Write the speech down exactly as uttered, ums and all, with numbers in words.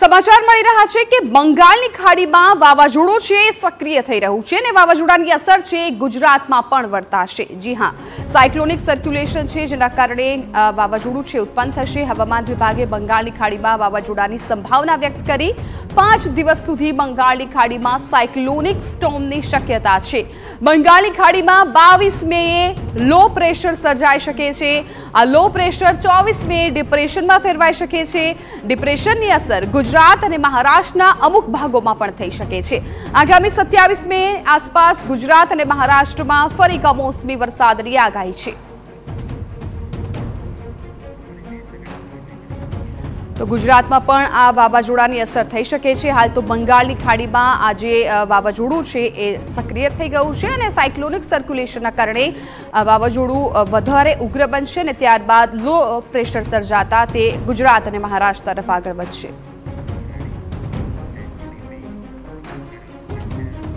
समाचार मिली रहा है कि बंगाल की खाड़ी में वावाजोड़ो सक्रिय थई रह्युं छे ने वावाजोड़ानी असर छे गुजरात में पण वर्ताशे। जी हाँ, साइक्लोनिक सर्क्युलेशन छे जेना कारणे वावाजोड़ो छे उत्पन्न थशे। हवामान विभागे बंगाल की खाड़ी में वावाजोड़ानी संभावना व्यक्त करी। पांच दिवस सुधी बंगाल की खाड़ी में साइक्लोनिक स्टॉर्म की शक्यता है। बंगाल की खाड़ी में बावीस मेए लो प्रेशर सर्जाई शके छे। आ लो प्रेशर चौवीस मेए डिप्रेशन में फेरवाई शके छे। डिप्रेशन की असर गुजरात और महाराष्ट्र अमुक भागों में पण थई शके छे। आगामी सत्यावीस मे आसपास गुजरात और महाराष्ट्र में फरी कमोसमी वरसाद की आगाही छे। तो गुजरात में पण आ वावाजोड़ानी असर थई शके छे। हाल तो बंगाल की खाड़ी में आज वावाजोड़ू छे ए सक्रिय थई गयुं छे अने साइक्लोनिक सर्क्युलेशन कारणे वावाजोड़ू वधारे उग्र बनशे अने त्यारबाद लो प्रेशर सर्जाता ते गुजरात और महाराष्ट्र तरफ आगळ वधशे।